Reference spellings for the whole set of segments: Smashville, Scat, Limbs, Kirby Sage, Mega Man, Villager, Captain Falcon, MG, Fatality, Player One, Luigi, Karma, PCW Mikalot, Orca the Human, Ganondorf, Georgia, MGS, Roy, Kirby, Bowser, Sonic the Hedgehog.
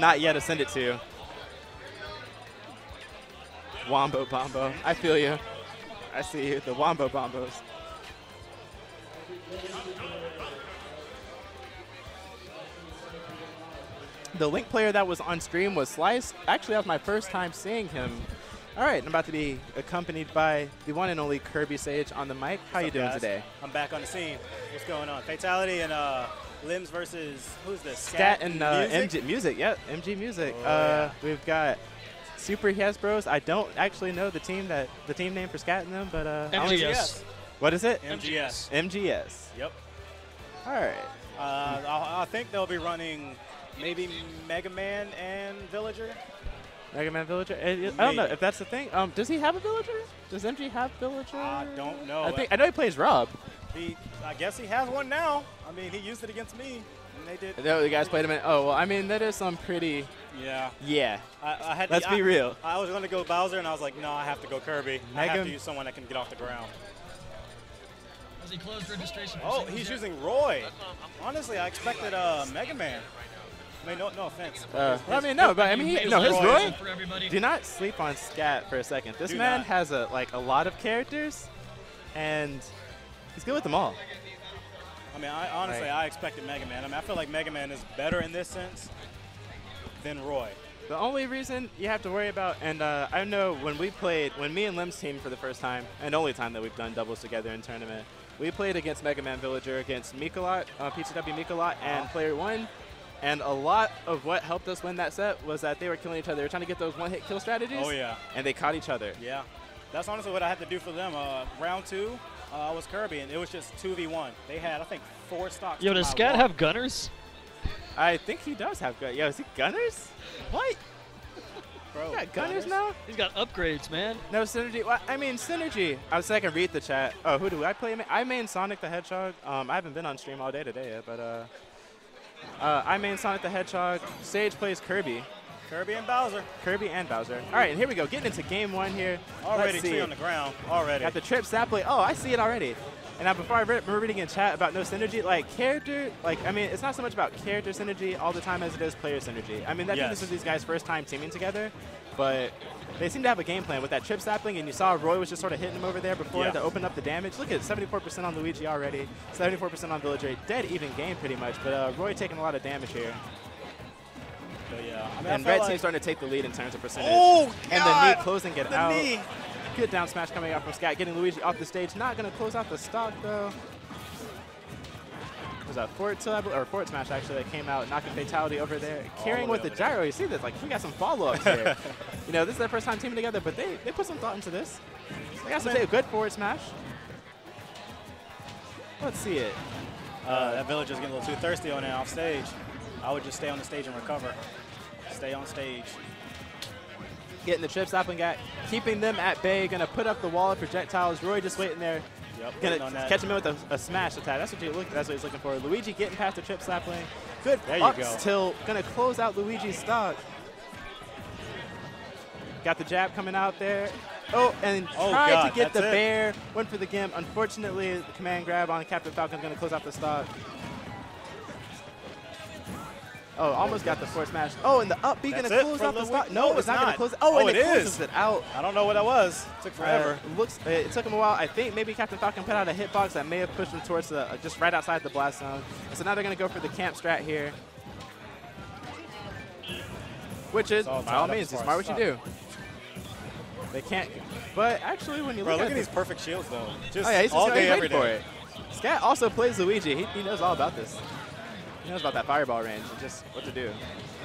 not yet to send it to. Wombo Bombo. I feel you. I see you. The Wombo Bombos. The Link player that was on stream was Slice. Actually, that was my first time seeing him. All right, I'm about to be accompanied by the one and only Kirby Sage on the mic. How you doing today? I'm back on the scene. What's going on? Fatality and Limbs versus, who's this? Scat and Music? MG Music, yep, MG Music. Oh, yeah. We've got Super Hasbros. I don't actually know the team that name for Scat and them, but MGS. What is it? MGS. MGS. Yep. All right. I think they'll be running maybe Mega Man and Villager. Mega Man Villager? I don't know if that's the thing. Does he have a Villager? Does MG have Villager? I don't know. I know he plays Rob. I guess he has one now. I mean, he used it against me, and they did. No, the guys played him. Oh, well, I mean, that is some pretty. Yeah. Yeah. I had. Let's be real. I was going to go Bowser, and I was like, no, I have to go Kirby. I have to use someone that can get off the ground. As he closed registration. Oh, he's using Roy. Honestly, I expected Mega Man. I mean, no offense. His Roy. Do not sleep on Scat for a second. This man has a lot of characters, and he's good with them all. I mean, I expected Mega Man. I mean, I feel like Mega Man is better in this sense than Roy. The only reason you have to worry about, and I know when me and Lim's team for the first time, and only time that we've done doubles together in tournament, we played against Mega Man Villager against Mikalot, PCW Mikalot, and Player One. And a lot of what helped us win that set was that they were killing each other. They were trying to get those one-hit kill strategies. Oh, yeah. And they caught each other. Yeah. That's honestly what I had to do for them. Round two was Kirby, and it was just 2v1. They had, I think, 4 stocks. Yo, does Scat have gunners? I think he does have gunners. Yo, is he gunners? What? Bro, he's got gunners now? He's got upgrades, man. No, Synergy. Well, I mean, Synergy. I was like, I can read the chat. Oh, who do I play? I main Sonic the Hedgehog. I haven't been on stream all day today yet, but... I main Sonic the Hedgehog. Sage plays Kirby. Kirby and Bowser. Kirby and Bowser. All right, and here we go. Getting into game one here. Already tree on the ground. Already. Got the trip, sap play. Oh, I see it already. And now before I remember reading in chat about no synergy, I mean, it's not so much about character synergy all the time as it is player synergy. I mean, that this is these guys' first time teaming together, but they seem to have a game plan with that trip sapling, and you saw Roy was just sort of hitting him over there before to open up the damage. Look at it, 74% on Luigi already, 74% on Villager. Dead even game pretty much, but Roy taking a lot of damage here. But yeah, I mean, and Red Team's starting to take the lead in terms of percentage. Oh, God. And the knee closing it out. Good down smash coming out from Scat, getting Luigi off the stage. Not going to close out the stock, though. There's a forward smash, actually, that came out, knocking Fatality over there. Carrying with the gyro, you see this? Like, we got some follow-ups here. You know, this is their first time teaming together, but they put some thought into this. They got some good forward smash. Let's see it. That Villager's getting a little too thirsty on it off stage. I would just stay on the stage and recover. Stay on stage. Getting the trip stopping guy, keeping them at bay, going to put up the wall of projectiles. Roy just waiting there. Yep, gonna catch him in with a smash attack. That's what he's looking for. Luigi getting past the trip slap lane. Good up tilt. Gonna close out Luigi's stock. Got the jab coming out there. Oh, and tried to get the bear. Went for the gimp. Unfortunately, the command grab on Captain Falcon gonna close out the stock. Oh, almost got the forward smash. Oh, and the up B gonna close out the stock. No, it's not gonna close. Oh, and it closes it out. I don't know what that was. It took forever. It took him a while. I think maybe Captain Falcon put out a hitbox that may have pushed him towards the just right outside the blast zone. So now they're gonna go for the camp strat here, which is by all means, it's smart what you do. They can't. But actually, when you look at these perfect shields though, just all day every day. Scat also plays Luigi. He knows all about this. He knows about that fireball range and just what to do.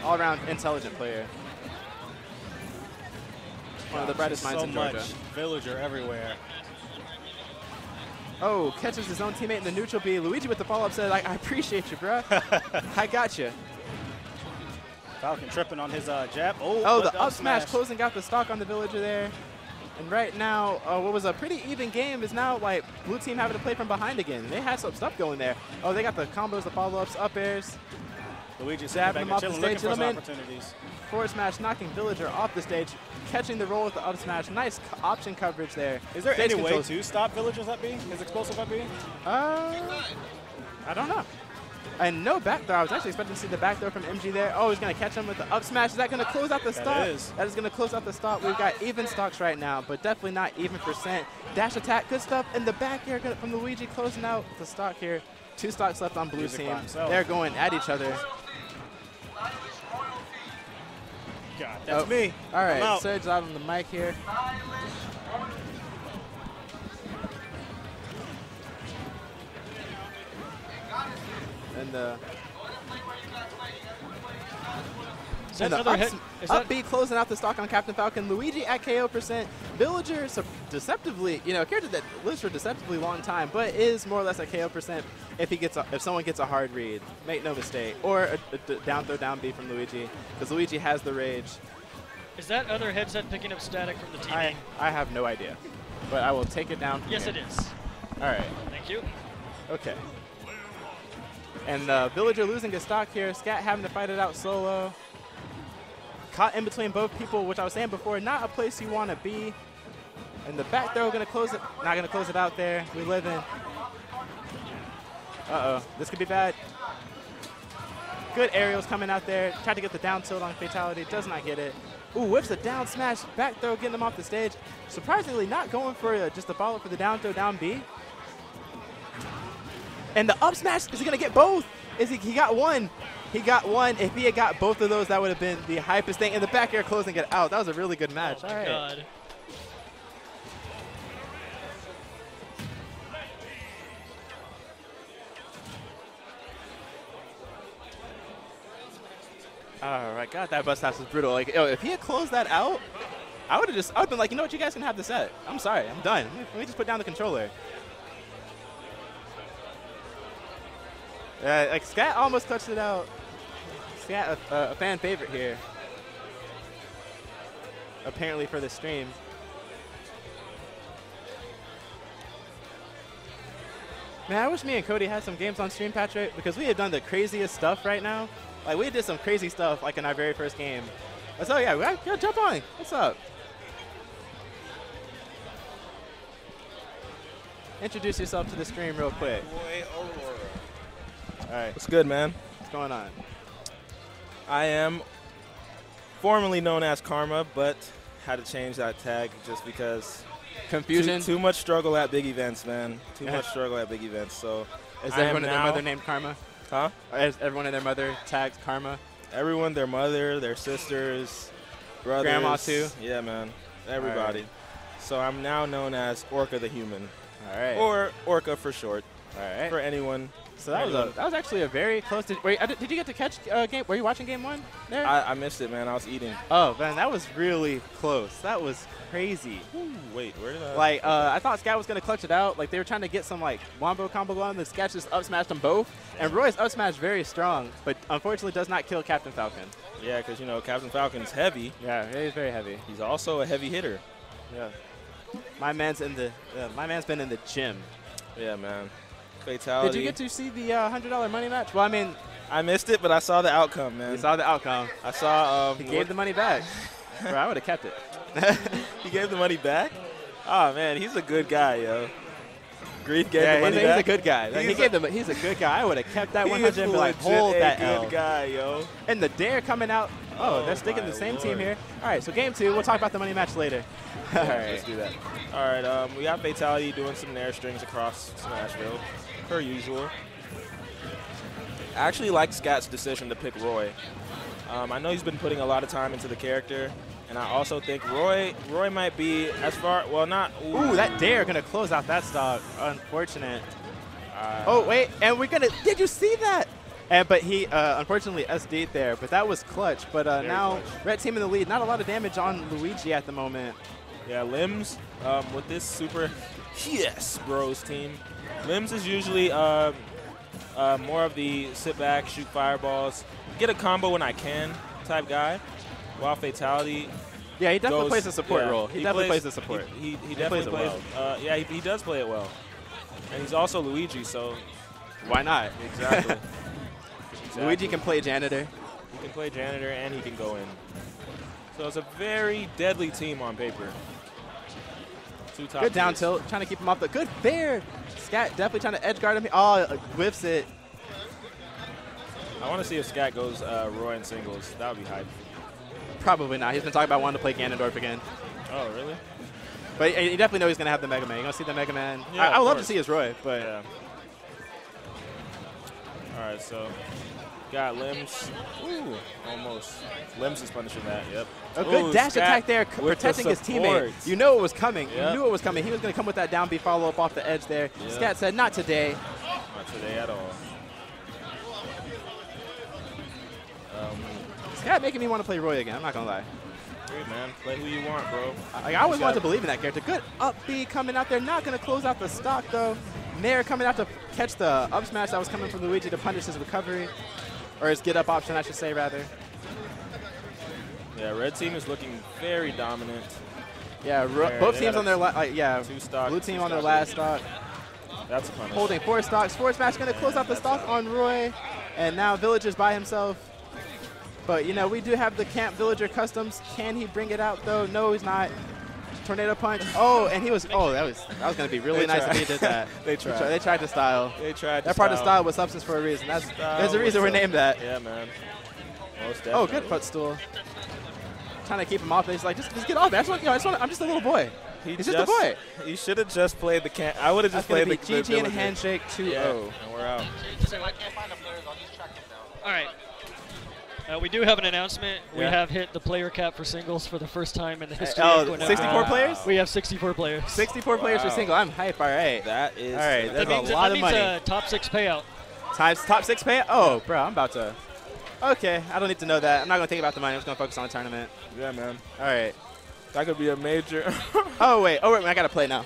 All-around intelligent player. One of the brightest minds in Georgia. Villager everywhere. Oh, catches his own teammate in the neutral B. Luigi with the follow-up said, I appreciate you, bro. I got you. Falcon tripping on his jab. Oh, the up smash closing out the stock on the Villager there. And right now, what was a pretty even game is now like blue team having to play from behind again. They had some stuff going there. Oh, they got the combos, the follow-ups, up airs. Luigi's dabbing them off the stage. Forward smash, knocking Villager off the stage, catching the roll with the up smash. Nice option coverage there. Is there any way to stop Villager's up B? His explosive up B? I don't know. And no back throw. I was actually expecting to see the back throw from MG there. Oh, he's going to catch him with the up smash. Is that going to close out the stop? That is. That is going to close out the stop. We've got even stocks right now, but definitely not even percent. Dash attack, good stuff. And the back air from Luigi closing out the stock here. Two stocks left on Blue's team. They're going at each other. God, that's me. All right, Serge's out on the mic here. And the upbeat closing out the stock on Captain Falcon. Luigi at KO percent. Villager deceptively, you know, a character that lives for a deceptively long time, but is more or less at KO percent if he gets a, if someone gets a hard read. Make no mistake. Or a down throw down B from Luigi, because Luigi has the rage. Is that other headset picking up static from the TV? I have no idea, but I will take it down. Yes, it is. All right. Thank you. Okay. And Villager losing a stock here. Scat having to fight it out solo. Caught in between both people, which I was saying before, not a place you want to be. And the back throw gonna close it. Not gonna close it out there. We live in. Uh-oh, this could be bad. Good aerials coming out there. Tried to get the down tilt on Fatality, does not get it. Ooh, whips the down smash, back throw getting them off the stage. Surprisingly, not going for just a follow up for the down throw down B. And the up smash, is he going to get both? Is he got one. He got one. If he had got both of those, that would have been the hypest thing. And the back air closing it out. That was a really good match. Oh, all right. God. All right. God, that bus house is brutal. Like, yo, if he had closed that out, I would have just, I would have been like, you know what, you guys can have the set. I'm sorry. I'm done. Let me just put down the controller. Like Scat almost touched it out. Scat, a fan favorite here, apparently for the stream. Man, I wish me and Cody had some games on stream, Patrick, because we had done the craziest stuff right now. Like we did some crazy stuff, like in our very first game. So yeah, yo, jump on. What's up? Introduce yourself to the stream real quick. All right. What's good, man? What's going on? I am formerly known as Karma, but had to change that tag just because confusion. Too much struggle at big events, man. Too much struggle at big events. So is everyone and their mother named Karma? Huh? Is everyone and their mother tagged Karma? Everyone, their mother, their sisters, brothers, grandma too. Yeah, man. Everybody. Right. So I'm now known as Orca the Human. All right. Or Orca for short. All right. For anyone. So that was actually a very close. Did you get to catch game? Were you watching game one? There, I missed it, man. I was eating. Oh man, that was really close. That was crazy. Ooh, wait, where did I? Like I thought Scat was gonna clutch it out. Like they were trying to get some like wombo combo going. The Scat just up smashed them both. And Roy's up smash very strong, but unfortunately does not kill Captain Falcon. Yeah, because you know Captain Falcon's heavy. Yeah, he's very heavy. He's also a heavy hitter. Yeah. My man's been in the gym. Yeah, man. Fatality. Did you get to see the $100 money match? Well, I mean, I missed it, but I saw the outcome, man. You saw the outcome. I saw. He gave the money back. Bro, I would have kept it. He gave the money back? Oh, man, he's a good guy, yo. Grief gave the money back. He's a good guy. Like, he's a good guy. I would have kept that 100 and be like, hold that L. Good guy, yo. And the dare coming out. Oh, they're sticking the same team here. All right, so game two. We'll talk about the money match later. All right, let's do that. All right, we got Fatality doing some nair strings across Smashville. Per usual. I actually like Scat's decision to pick Roy. I know he's been putting a lot of time into the character, and I also think Roy might be as far, well, not. Ooh, that dare gonna close out that stock. Unfortunate. Oh wait, and we're gonna. Did you see that? And but he unfortunately SD'd there, but that was clutch. But now red team in the lead. Not a lot of damage on Luigi at the moment. Yeah, Limbs with this super yes bros team. Limbs is usually more of the sit back, shoot fireballs, get a combo when I can type guy, while Fatality. Yeah, he definitely plays a support role. He definitely plays the support. He definitely plays it well. Yeah, he does play it well. And he's also Luigi, so. Why not? Exactly. Exactly. Luigi can play janitor. He can play janitor and he can go in. So it's a very deadly team on paper. Two top good down tilt, trying to keep him off the good bear. Scat definitely trying to edge guard him. Oh, whiffs it. I want to see if Scat goes Roy in singles. That would be hype. Probably not. He's been talking about wanting to play Ganondorf again. Oh, really? But you definitely know he's going to have the Mega Man. You're going to see the Mega Man. Yeah, I would love to see his Roy, but... Yeah. All right, so... Got Limbs. Ooh, almost. Limbs is punishing that, yep. A good dash attack there, protecting his teammate. You know it was coming. Yep. You knew it was coming. He was going to come with that down B follow-up off the edge there. Yep. Scat said, not today. Not today at all. Scat making me want to play Roy again, I'm not going to lie. Great, man. Play who you want, bro. I always wanted to believe in that character. Good up B coming out there. Not going to close out the stock, though. Nair coming out to catch the up smash that was coming from Luigi to punish his recovery. Or his get up option, I should say, rather. Yeah, red team is looking very dominant. Yeah, both teams on their blue team on their last stock. That's a punish. Holding four stocks. Forward smash going to close out the stock on Roy. And now Villager's by himself. But, you know, we do have the Camp Villager Customs. Can he bring it out, though? No, he's not. Tornado punch. Oh, and he was. Oh, that was going to be really nice if he did that. They tried to style. They tried to part of style was substance for a reason. There's a reason we're named that. Yeah, man. Most definitely. Oh, good footstool. Trying to keep him off. He's like, just get off there. I'm just a little boy. He's just a boy. You should have just played the Camp. I would have just played the GG and handshake 2-0. Yeah, and we're out. All right. We do have an announcement. Yeah. We have hit the player cap for singles for the first time in the history of Equinox. 64 players? We have 64 players. 64 players for single. I'm hype. All right. That is. All right. That's a lot of money. That means a top 6 payout. Top 6 payout? Oh, bro. I'm about to. Okay. I don't need to know that. I'm not going to think about the money. I'm just going to focus on the tournament. Yeah, man. All right. That could be a major. Oh, wait. I got to play now.